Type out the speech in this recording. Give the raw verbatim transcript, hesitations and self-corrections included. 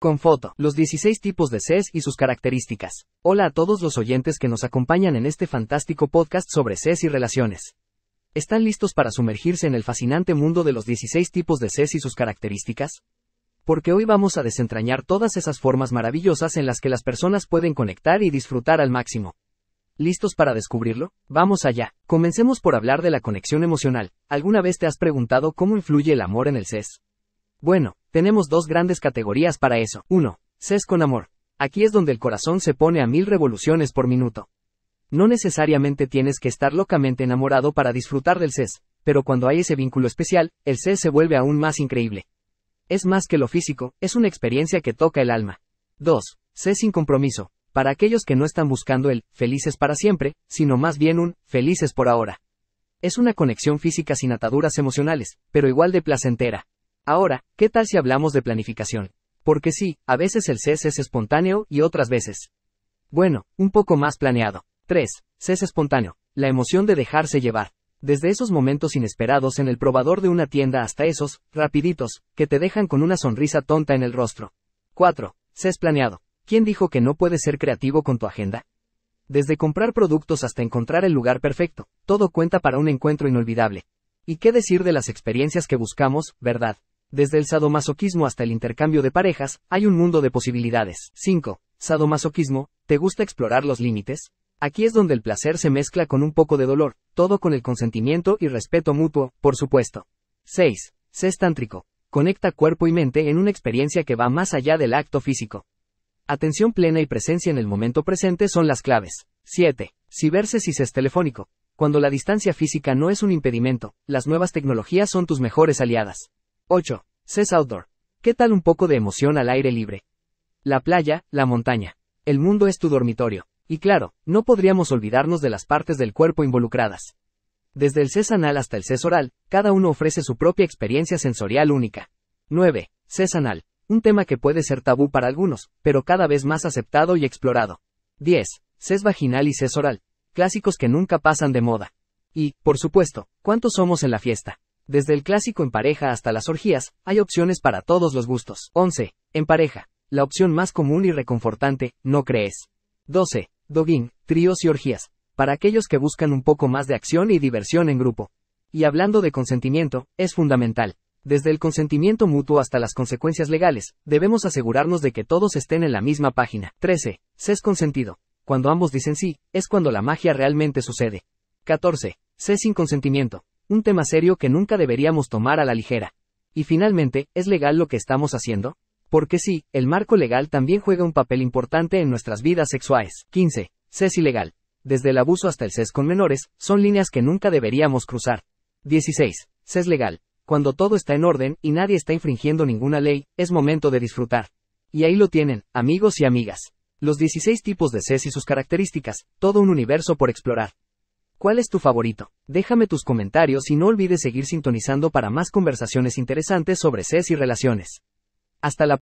Con foto, los dieciséis tipos de C E S y sus características. Hola a todos los oyentes que nos acompañan en este fantástico podcast sobre C E S y relaciones. ¿Están listos para sumergirse en el fascinante mundo de los dieciséis tipos de C E S y sus características? Porque hoy vamos a desentrañar todas esas formas maravillosas en las que las personas pueden conectar y disfrutar al máximo. ¿Listos para descubrirlo? Vamos allá. Comencemos por hablar de la conexión emocional. ¿Alguna vez te has preguntado cómo influye el amor en el C E S? Bueno, tenemos dos grandes categorías para eso. uno. C E S con amor. Aquí es donde el corazón se pone a mil revoluciones por minuto. No necesariamente tienes que estar locamente enamorado para disfrutar del C E S, pero cuando hay ese vínculo especial, el C E S se vuelve aún más increíble. Es más que lo físico, es una experiencia que toca el alma. dos. C E S sin compromiso. Para aquellos que no están buscando el felices para siempre, sino más bien un felices por ahora. Es una conexión física sin ataduras emocionales, pero igual de placentera. Ahora, ¿qué tal si hablamos de planificación? Porque sí, a veces el C E S es espontáneo y otras veces, bueno, un poco más planeado. tres. C E S espontáneo. La emoción de dejarse llevar. Desde esos momentos inesperados en el probador de una tienda hasta esos, rapiditos, que te dejan con una sonrisa tonta en el rostro. cuatro. C E S planeado. ¿Quién dijo que no puedes ser creativo con tu agenda? Desde comprar productos hasta encontrar el lugar perfecto, todo cuenta para un encuentro inolvidable. ¿Y qué decir de las experiencias que buscamos, verdad? Desde el sadomasoquismo hasta el intercambio de parejas, hay un mundo de posibilidades. cinco. Sadomasoquismo. ¿Te gusta explorar los límites? Aquí es donde el placer se mezcla con un poco de dolor, todo con el consentimiento y respeto mutuo, por supuesto. seis. C E S tántrico. Conecta cuerpo y mente en una experiencia que va más allá del acto físico. Atención plena y presencia en el momento presente son las claves. siete. Cibersex y C E S telefónico. Cuando la distancia física no es un impedimento, las nuevas tecnologías son tus mejores aliadas. ocho. C E S outdoor. ¿Qué tal un poco de emoción al aire libre? La playa, la montaña. El mundo es tu dormitorio. Y claro, no podríamos olvidarnos de las partes del cuerpo involucradas. Desde el C E S anal hasta el C E S oral, cada uno ofrece su propia experiencia sensorial única. nueve. C E S anal. Un tema que puede ser tabú para algunos, pero cada vez más aceptado y explorado. diez. C E S vaginal y C E S oral. Clásicos que nunca pasan de moda. Y, por supuesto, ¿cuántos somos en la fiesta? Desde el clásico en pareja hasta las orgías, hay opciones para todos los gustos. once. En pareja. La opción más común y reconfortante, ¿no crees? doce. Dogging, tríos y orgías. Para aquellos que buscan un poco más de acción y diversión en grupo. Y hablando de consentimiento, es fundamental. Desde el consentimiento mutuo hasta las consecuencias legales, debemos asegurarnos de que todos estén en la misma página. trece. C E S consentido. Cuando ambos dicen sí, es cuando la magia realmente sucede. catorce. C E S sin consentimiento. Un tema serio que nunca deberíamos tomar a la ligera. Y finalmente, ¿es legal lo que estamos haciendo? Porque sí, el marco legal también juega un papel importante en nuestras vidas sexuales. quince. C E S ilegal. Desde el abuso hasta el C E S con menores, son líneas que nunca deberíamos cruzar. dieciséis. C E S legal. Cuando todo está en orden y nadie está infringiendo ninguna ley, es momento de disfrutar. Y ahí lo tienen, amigos y amigas. Los dieciséis tipos de C E S y sus características, todo un universo por explorar. ¿Cuál es tu favorito? Déjame tus comentarios y no olvides seguir sintonizando para más conversaciones interesantes sobre C E S y relaciones. Hasta la próxima.